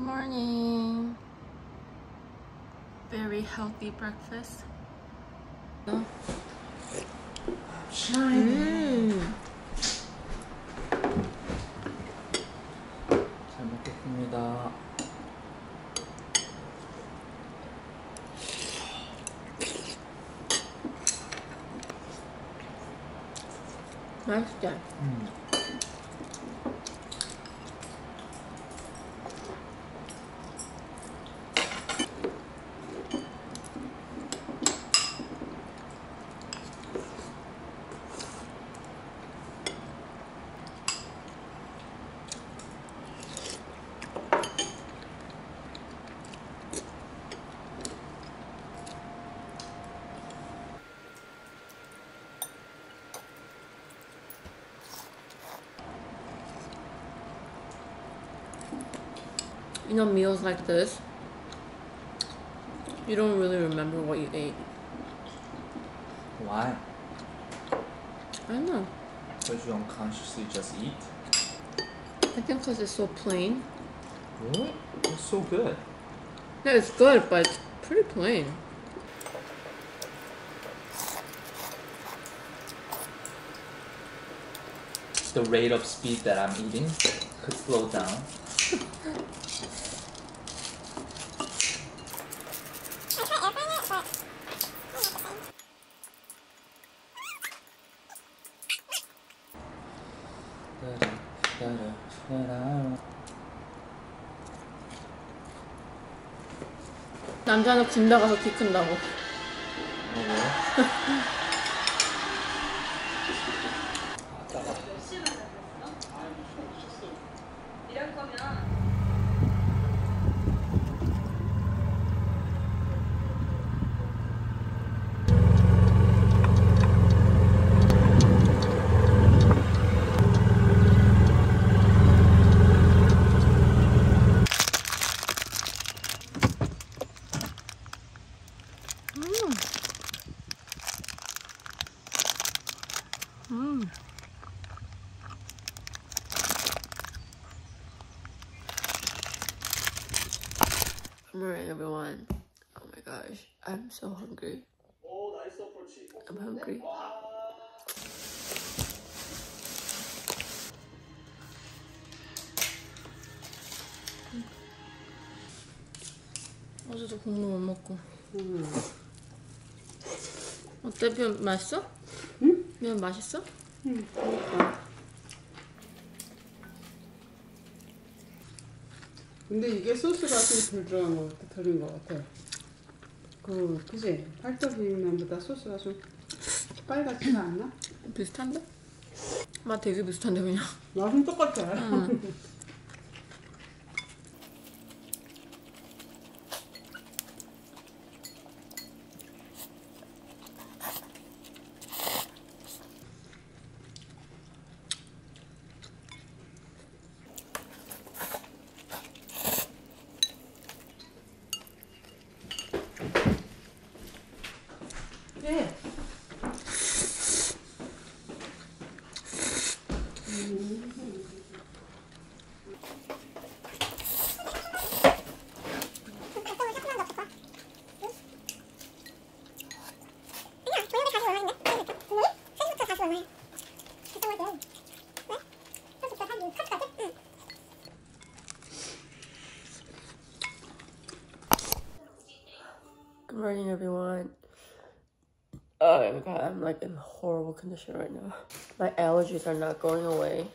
Morning. Very healthy breakfast. Shiny. 잘 먹겠습니다. 맛있다. You know, meals like this, you don't really remember what you ate. Why? I don't know. Because you don't consciously just eat? I think because it's so plain. What? It's so good. Yeah, it's good, but it's pretty plain. The rate of speed that I'm eating could slow down. 남자는 군대 가서 키 큰다고. Alright everyone, oh my gosh, I'm so hungry. I'm hungry. 어제도 국물 못 먹고. 어때? 면 맛있어? 응? 면 맛있어? 응. 근데 이게 소스가 좀 덜 들어간 것 같아, 덜인 것 같아. 그지? 팔도 비빔면보다 소스가 좀 빨갛지가 않나? 비슷한데? 맛 되게 비슷한데 그냥. 맛은 똑같아. Good morning, everyone. Oh my god, I'm like in horrible condition right now. My allergies are not going away.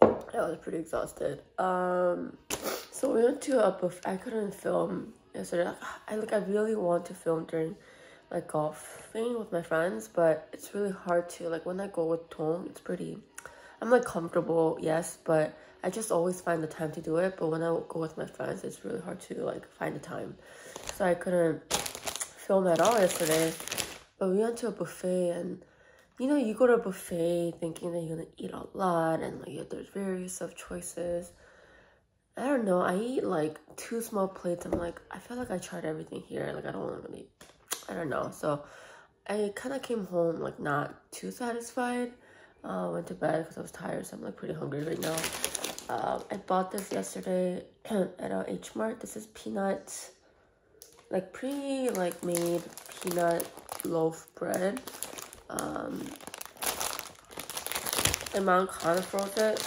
I was pretty exhausted. So we went to a buffet. I couldn't film yesterday. I really want to film during like golfing with my friends, but it's really hard to like when I go with Tong. It's pretty. I'm like comfortable, yes, but I just always find the time to do it. But when I go with my friends, it's really hard to like find the time. So I couldn't film at all yesterday. But we went to a buffet, and you know, you go to a buffet thinking that you're gonna eat a lot, and like there's various of choices. I don't know. I eat like 2 small plates. I'm like, I feel like I tried everything here. Like I don't really, I don't know. So I kind of came home like not too satisfied. Went to bed because I was tired, so I'm like pretty hungry right now. I bought this yesterday at our H Mart. This is peanut, like made peanut loaf bread. And mom kind of froze it.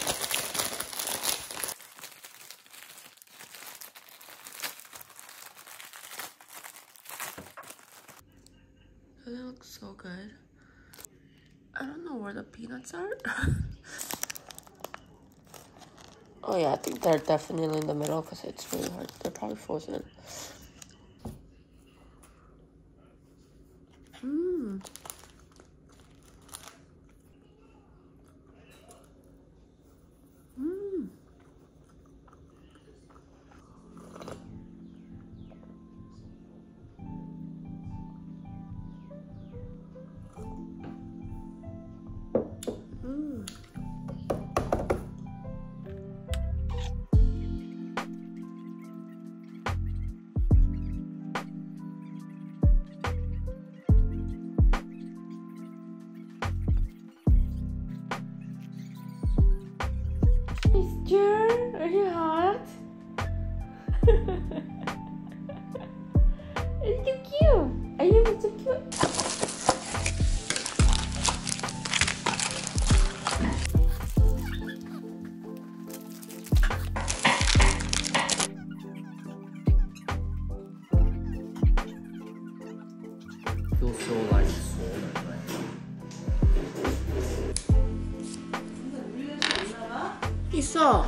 They look so good. I don't know where the peanuts are. Oh yeah, I think they're definitely in the middle because it's really hard. They're probably frozen. Are you hot? It's too cute. Are you so cute? I feel so like swollen. It's so.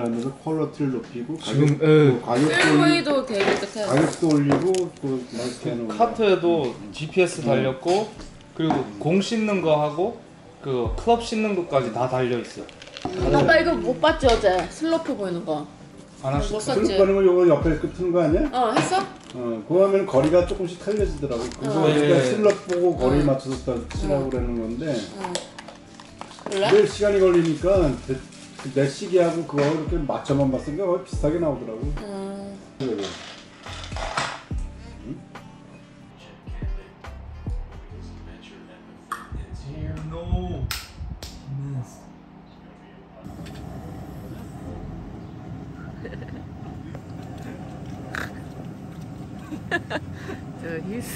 그래서 퀄러티를 높이고 가격도 되게 가격도 올리고 또 마스크는 카트에도 GPS 달렸고 그리고 공 씻는 거 하고 그 클럽 씻는 것까지 다 달려 있어. 아빠 이거 못 봤지 어제 슬로프 보이는 거. 안 하셨어? 슬로프 보는 거 요거 옆에 끄트는 거 아니야? 어 했어? 어 그거 하면 거리가 조금씩 틀려지더라고. 그거 그러니까 슬로프 보고 거리 맞춰서 치라고 그러는 건데. 늘 시간이 걸리니까. 내 시계하고 그거 이렇게 맞춰만 봤으니까 거의 비슷하게 나오더라고. 그래. 응? Dude, he's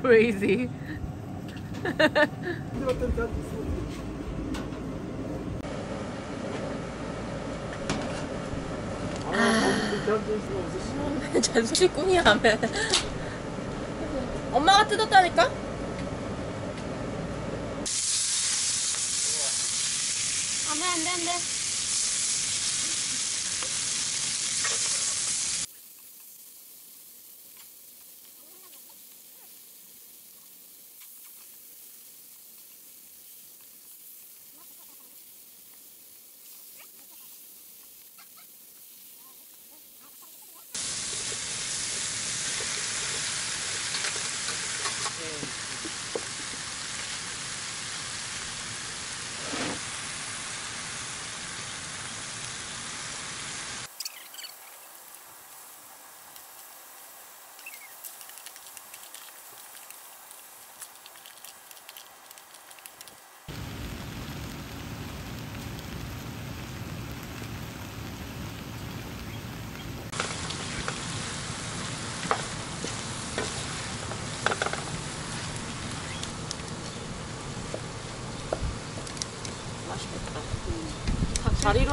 crazy. 잔소리 꾼이야. 엄마가 뜯었다니까? 안돼. 다리로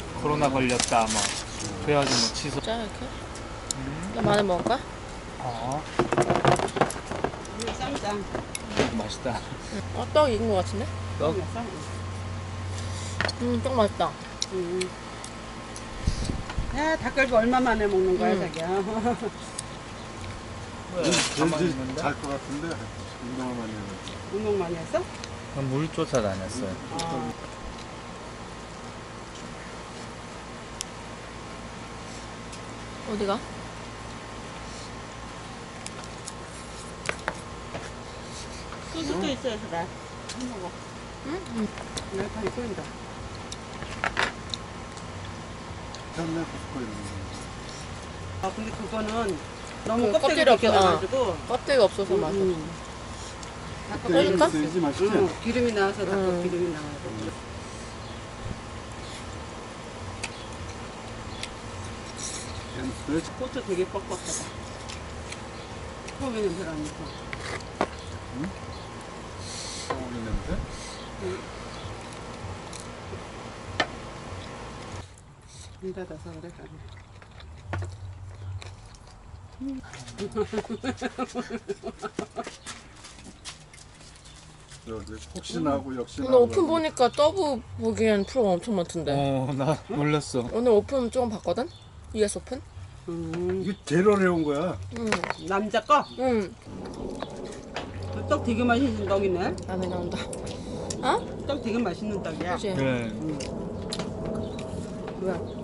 코로나 걸렸다, 뭐. 그래가지고 뭐 취소. 짠, 이렇게? 나 많이 먹을 거야? 아. 쌈장. 맛있다. 떡 익은 것 같은데? 떡? 떡 맛있다. 야, 닭갈비 얼마만에 먹는 거야, 자기야. 왠지 잘 것 같은데 운동을 많이 해서. 운동 많이 했어? 물 쫓아다녔어요. 어디가? 소스도 있어요, 그래. 한 먹어. 응? 열판이 끓인다. 편내 붓고 있는 거. 아, 근데 그거는 너무 껍데기가 없어가지고. 껍데기가 없어서 맛없어. 닭껍질까? 기름이 나와서 닭껍질 기름이 나와서. 고추 되게 뻑뻑하다. 소고기 냄새 안 나고. 응? 소고기 냄새? 응. 일하다서 그래. 혹시나 하고 역시나 오늘 오픈 보니까 더블 보기엔 프로가 엄청 많던데. 어, 나 몰랐어. 오늘 오픈 조금 봤거든? US 오픈? 이게 제일 어려운 거야. 남자 거? 응. 떡 되게 맛있는 떡이네. 맘에 나온다. 어? 떡 되게 맛있는 떡이야. 그치? 그래. 뭐야?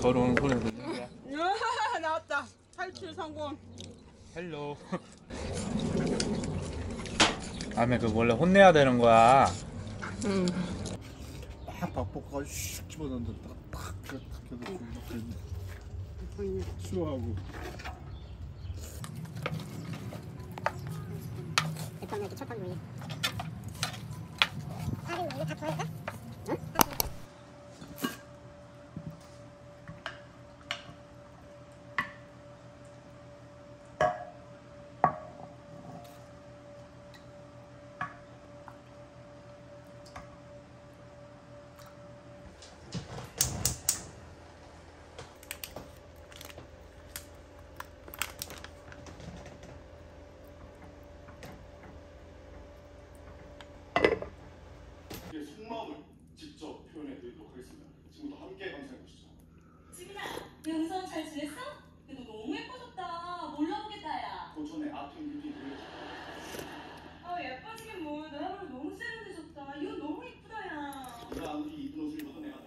걸어오는 소리도 나왔다. 탈출 성공. 헬로. 다음에 그 원래 혼내야 되는 거야. 막 밥볶아가 슉 집어넣는다. 딱 그렇게 해놓고 수하고. 일단은 이렇게 철판 위에. 다른 위에 다 구할까? 응? 직접 표현해드리도록 하겠습니다. 지금도 함께 감상해 보시죠. 지민아, 내 우선 잘 지냈어? 그래도 너무 예뻐졌다. 몰라보겠다, 야. 고전의 아픈 유리 아, 예뻐지긴 뭘. 나 오늘 너무 세련되졌다. 이건 너무 예쁘다, 야. 네가 아무리 입은 옷을 입어도 내가 돼.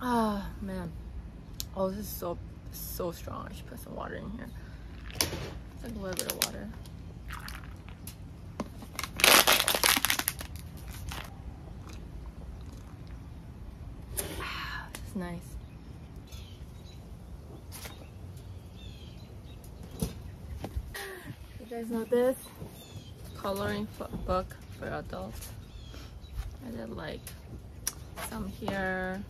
Ah, man. Oh, this is so strong. I should put some water in here. It's like a little bit of water. Ah, this is nice. You guys know this? Coloring book for adults. I did like some here.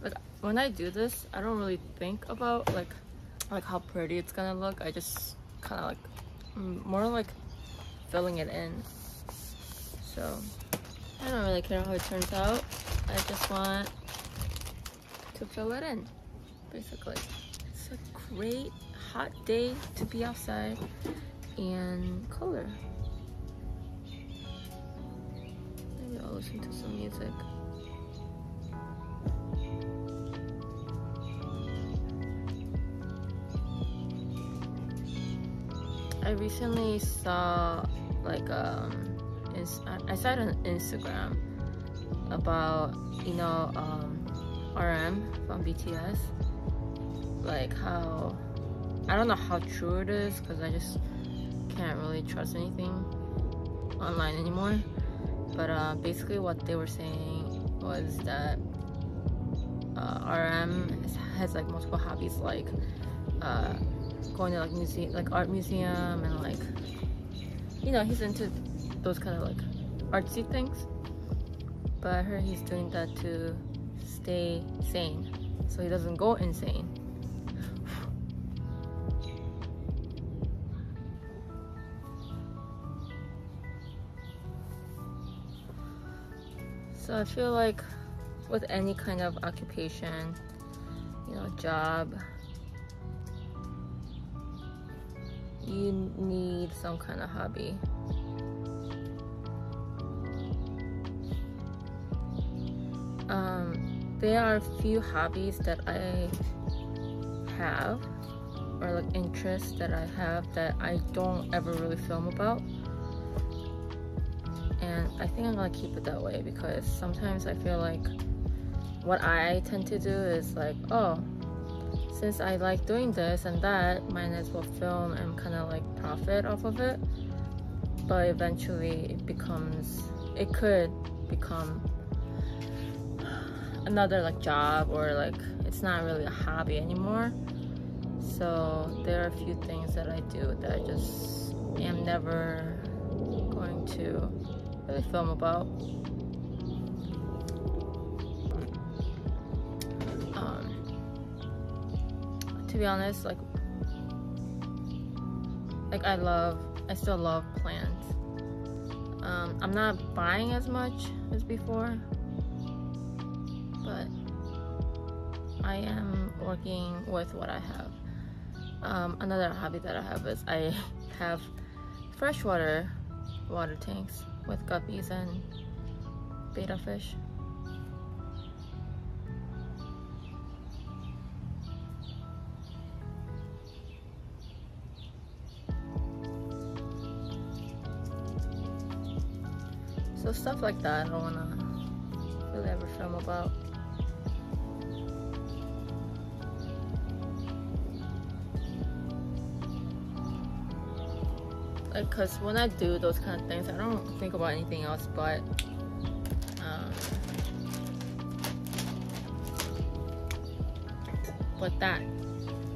Like when I do this, I don't really think about like how pretty it's gonna look. I just kind of like more like filling it in. So I don't really care how it turns out. I just want to fill it in, basically. It's a great hot day to be outside and color. Maybe I'll listen to some music. I recently saw like I saw it on Instagram about RM from BTS, like how I don't know how true it is because I just can't really trust anything online anymore. But basically what they were saying was that RM has like multiple hobbies, like going to like museum, like art museum, and like he's into those kind of like artsy things. But I heard he's doing that to stay sane, so he doesn't go insane. So I feel like with any kind of occupation, you know, job, you need some kind of hobby. There are a few hobbies that I have, or like interests that I have, that I don't ever really film about, and I think I'm gonna keep it that way, because sometimes I feel like what I tend to do is like, oh, since I like doing this and that, might as well film and kind of like profit off of it. But eventually it could become another like job, or like it's not really a hobby anymore. So there are a few things that I do that I just am never going to really film about. To be honest, like I still love plants. I'm not buying as much as before, but I am working with what I have. Another hobby that I have is I have freshwater water tanks with guppies and betta fish. So stuff like that I don't wanna really ever film about. Because when I do those kind of things, I don't think about anything else but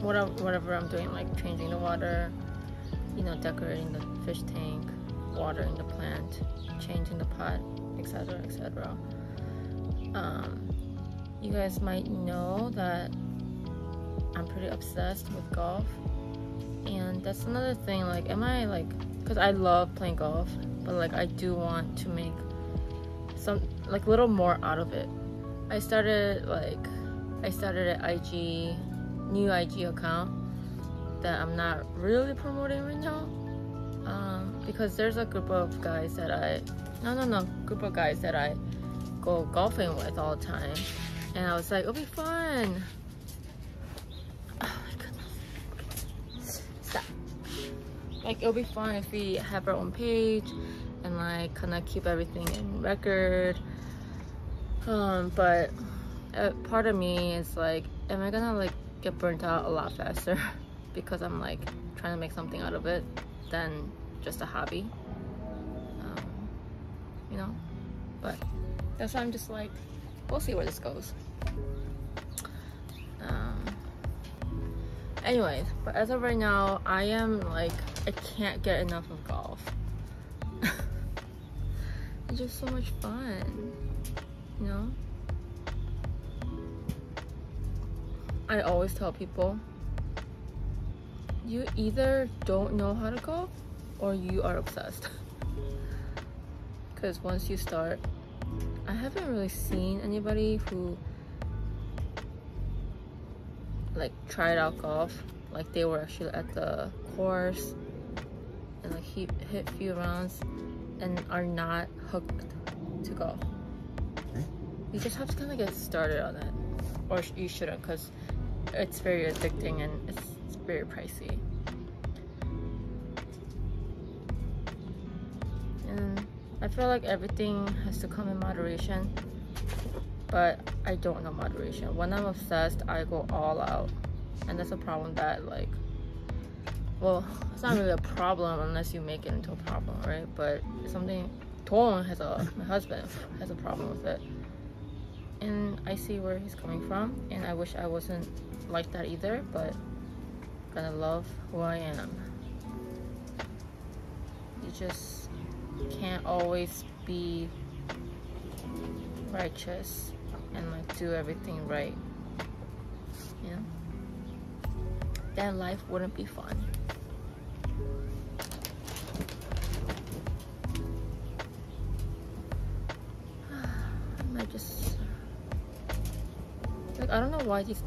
whatever I'm doing, like changing the water, you know, decorating the fish tank, watering the plant, changing the pot, etc., etc. You guys might know that I'm pretty obsessed with golf, and that's another thing. Like, am I like, because I love playing golf, but like I do want to make some like little more out of it. I started an new IG account that I'm not really promoting right now, because there's a group of guys that I go golfing with all the time, and I was like, it'll be fun. Like, it'll be fun if we have our own page and like kind of keep everything in record. But part of me is like, am I gonna like get burnt out a lot faster because I'm like trying to make something out of it than just a hobby? You know, but that's why I'm just like, we'll see where this goes. Anyways, but as of right now, I am like, I can't get enough of golf. It's just so much fun, you know? I always tell people, you either don't know how to golf or you are obsessed. Because once you start, I haven't really seen anybody who like tried out golf, like they were actually at the course and like hit a few rounds and are not hooked to golf. You just have to kind of get started on it, or you shouldn't, because it's very addicting and it's very pricey. And I feel like everything has to come in moderation, but I don't know moderation. When I'm obsessed, I go all out, and that's a problem that like, well, it's not really a problem unless you make it into a problem, right? But something, Toon my husband has a problem with it, and I see where he's coming from, and I wish I wasn't like that either, but gotta love who I am. You just can't always be righteous and like do everything right, yeah, then life wouldn't be fun. I don't know why these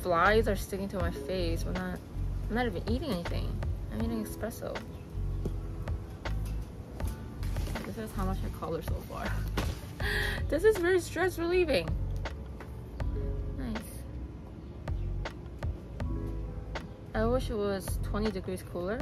flies are sticking to my face. I'm not even eating anything. I'm eating espresso. This is how much I colored so far. This is very stress relieving. Nice. I wish it was 20 degrees cooler.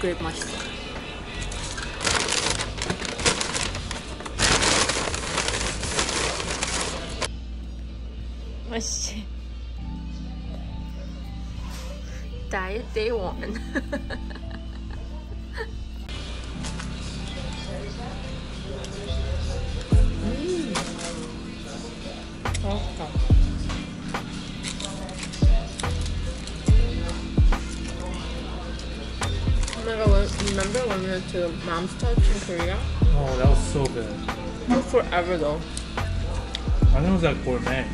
Grape mushroom. Diet day one. Okay. Remember when we went to Mom's Touch in Korea? Oh, that was so good. It was forever though. I think it was like gourmet.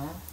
Mm.